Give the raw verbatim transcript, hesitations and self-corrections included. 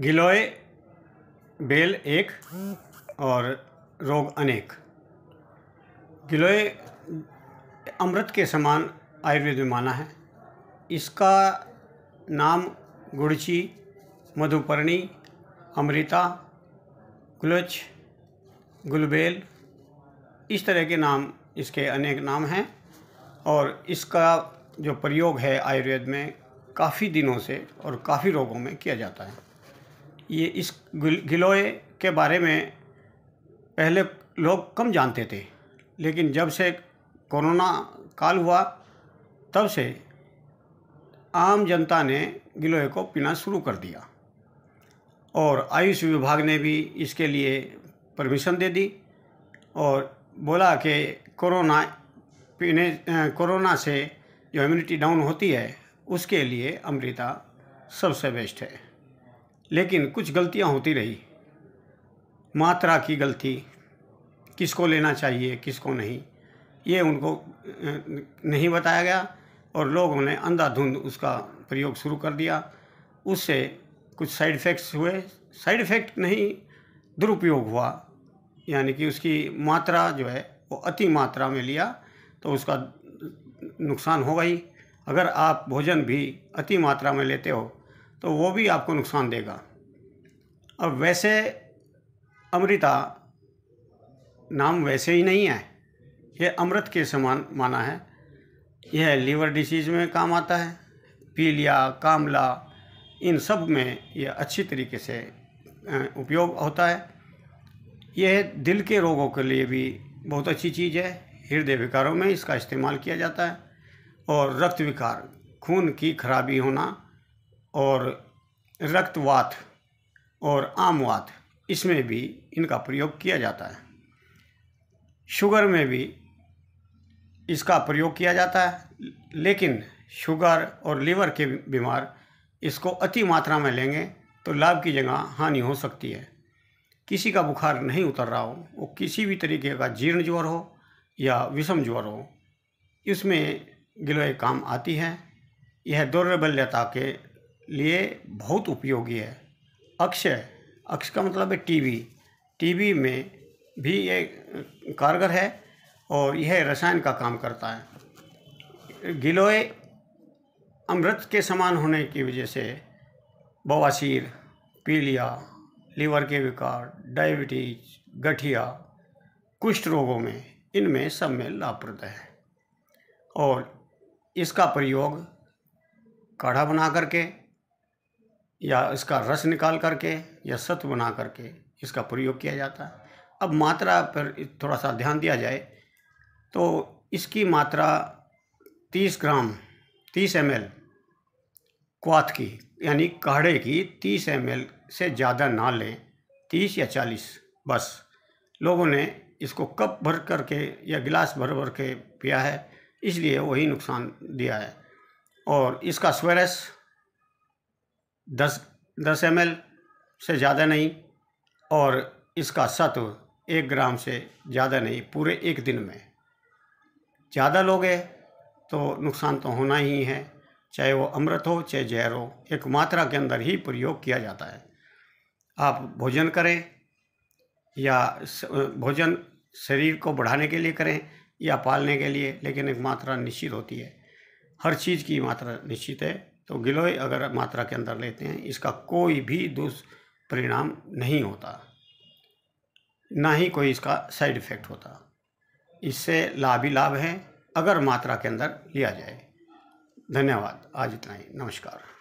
गिलोय bell एक और रोग अनेक। गिलोय अमृत के समान आयुर्वेद में माना है। इसका नाम गुड़ची, मधुपर्णी, अमृता, गुलच, गुलबेल, इस तरह के नाम, इसके अनेक नाम हैं। और इसका जो प्रयोग है आयुर्वेद में काफ़ी दिनों से और काफ़ी रोगों में किया जाता है। ये इस गिलोय के बारे में पहले लोग कम जानते थे, लेकिन जब से कोरोना काल हुआ तब से आम जनता ने गिलोय को पीना शुरू कर दिया और आयुष विभाग ने भी इसके लिए परमिशन दे दी और बोला कि कोरोना पीने कोरोना से जो इम्यूनिटी डाउन होती है उसके लिए अमृता सबसे बेस्ट है। लेकिन कुछ गलतियां होती रही, मात्रा की गलती, किसको लेना चाहिए किसको नहीं, ये उनको नहीं बताया गया और लोगों ने अंधाधुंध उसका प्रयोग शुरू कर दिया। उससे कुछ साइड इफ़ेक्ट्स हुए, साइड इफ़ेक्ट नहीं दुरुपयोग हुआ, यानी कि उसकी मात्रा जो है वो अति मात्रा में लिया तो उसका नुकसान हो गई। अगर आप भोजन भी अति मात्रा में लेते हो तो वो भी आपको नुकसान देगा। अब वैसे अमृता नाम वैसे ही नहीं है, यह अमृत के समान माना है। यह लीवर डिसीज़ में काम आता है, पीलिया, कामला, इन सब में यह अच्छी तरीके से उपयोग होता है। यह दिल के रोगों के लिए भी बहुत अच्छी चीज़ है। हृदय विकारों में इसका इस्तेमाल किया जाता है और रक्त विकार, खून की खराबी होना और रक्तवात और आमवात, इसमें भी इनका प्रयोग किया जाता है। शुगर में भी इसका प्रयोग किया जाता है, लेकिन शुगर और लीवर के बीमार इसको अति मात्रा में लेंगे तो लाभ की जगह हानि हो सकती है। किसी का बुखार नहीं उतर रहा हो, वो किसी भी तरीके का जीर्ण ज्वर हो या विषम ज्वर हो, इसमें गिलोय काम आती है। यह दुर्बलता के लिए बहुत उपयोगी है। अक्षय, अक्ष का मतलब है टीबी, टीबी में भी ये कारगर है और यह रसायन का काम करता है। गिलोय अमृत के समान होने की वजह से बवासीर, पीलिया, लीवर के विकार, डायबिटीज, गठिया, कुष्ठ रोगों में, इनमें सब में लाभप्रद है। और इसका प्रयोग काढ़ा बना करके या इसका रस निकाल करके या सत्व बना करके इसका प्रयोग किया जाता है। अब मात्रा पर थोड़ा सा ध्यान दिया जाए तो इसकी मात्रा तीस ग्राम तीस एम एल क्वाथ की, यानी काढ़े की तीस एम एल से ज़्यादा ना लें, तीस या चालीस बस। लोगों ने इसको कप भर करके या गिलास भर भर के पिया है, इसलिए वही नुकसान दिया है। और इसका स्वरस दस दस एम एल से ज़्यादा नहीं और इसका सत्व एक ग्राम से ज़्यादा नहीं, पूरे एक दिन में। ज़्यादा लोगे तो नुकसान तो होना ही है, चाहे वो अमृत हो चाहे जहर हो, एक मात्रा के अंदर ही प्रयोग किया जाता है। आप भोजन करें या भोजन शरीर को बढ़ाने के लिए करें या पालने के लिए, लेकिन एक मात्रा निश्चित होती है। हर चीज़ की मात्रा निश्चित है, तो गिलोय अगर मात्रा के अंदर लेते हैं इसका कोई भी दुष्परिणाम नहीं होता, ना ही कोई इसका साइड इफ़ेक्ट होता। इससे लाभ ही लाभ है अगर मात्रा के अंदर लिया जाए। धन्यवाद, आज इतना ही, नमस्कार।